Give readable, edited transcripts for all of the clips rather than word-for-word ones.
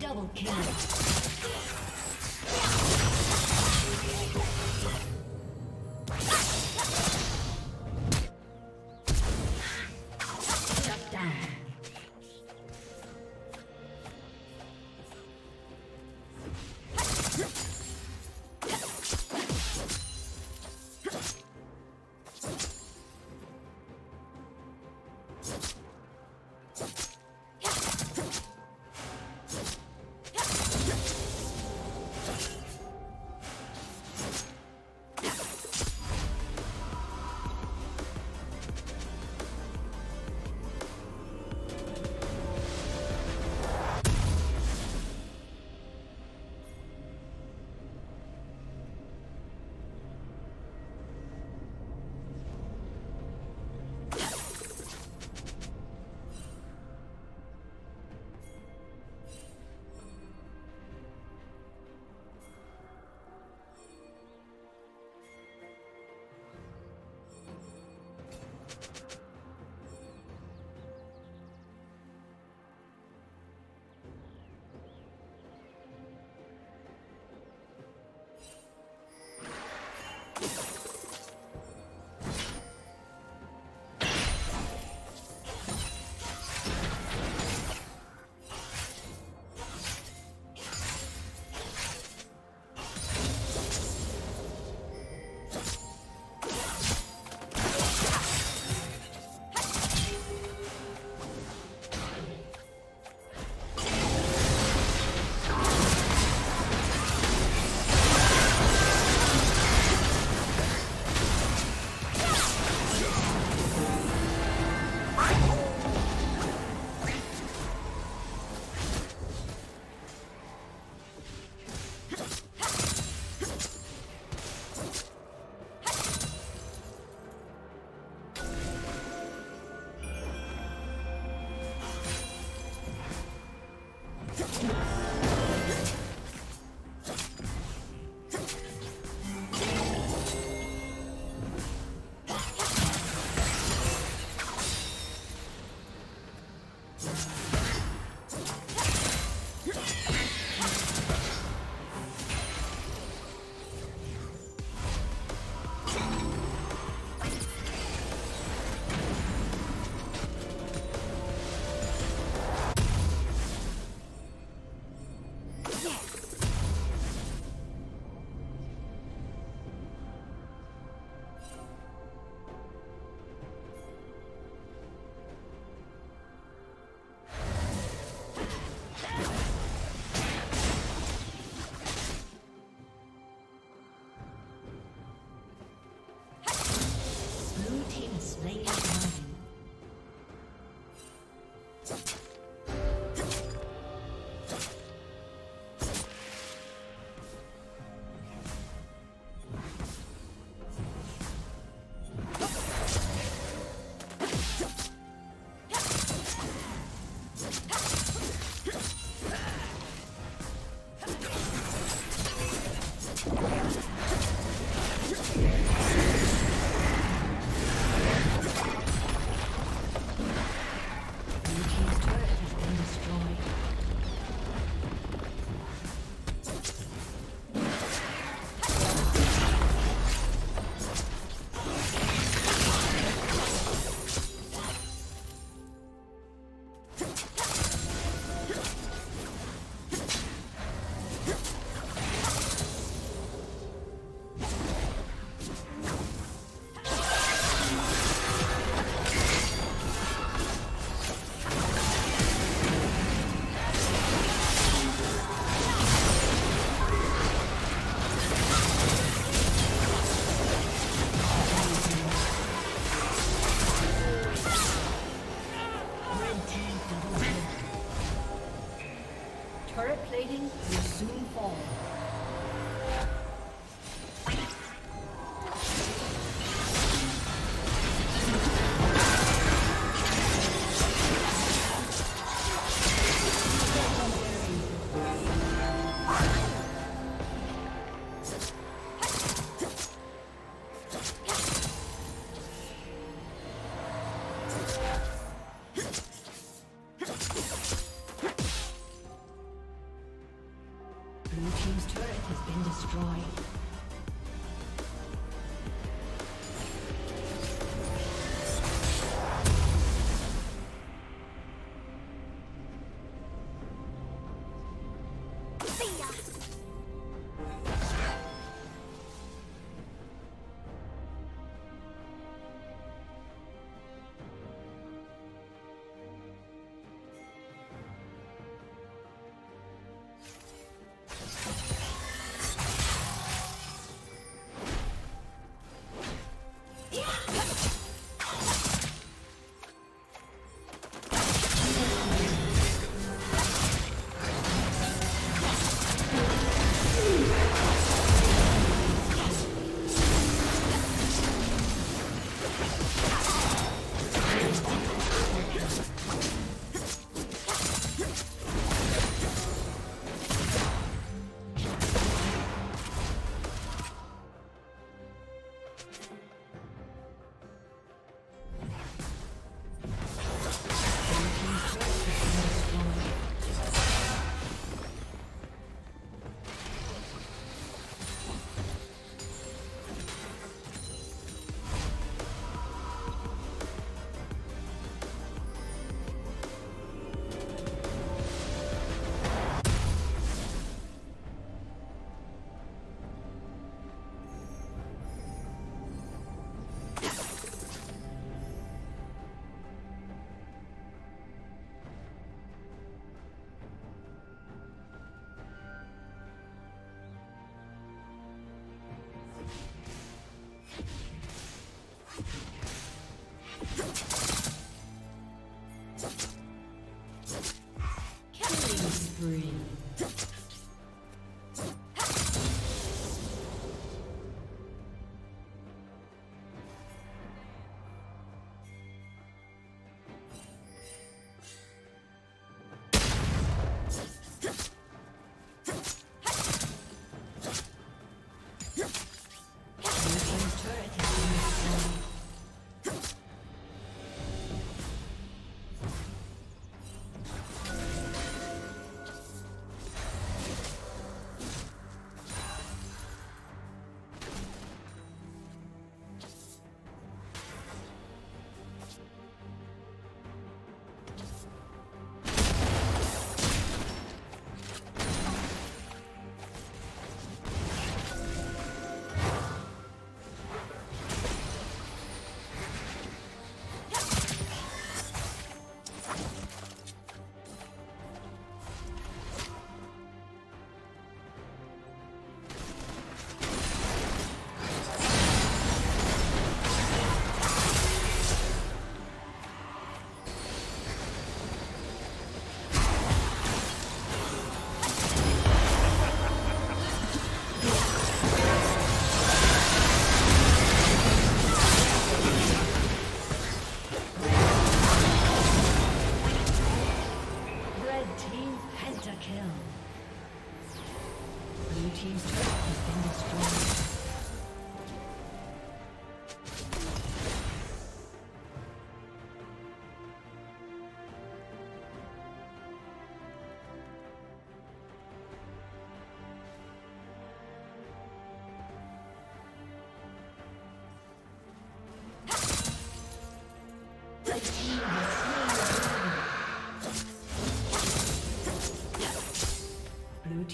Double kill. Blue team's turret Blue team's turret has been destroyed.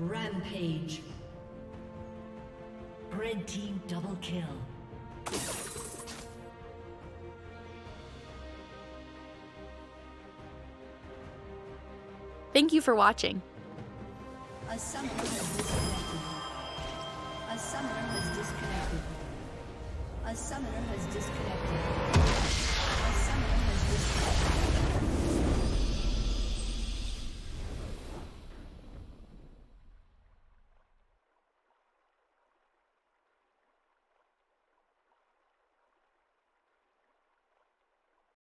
Rampage. Red team double kill. Thank you for watching. A summoner has disconnected. A summoner has disconnected. A summoner has disconnected. A summoner has disconnected.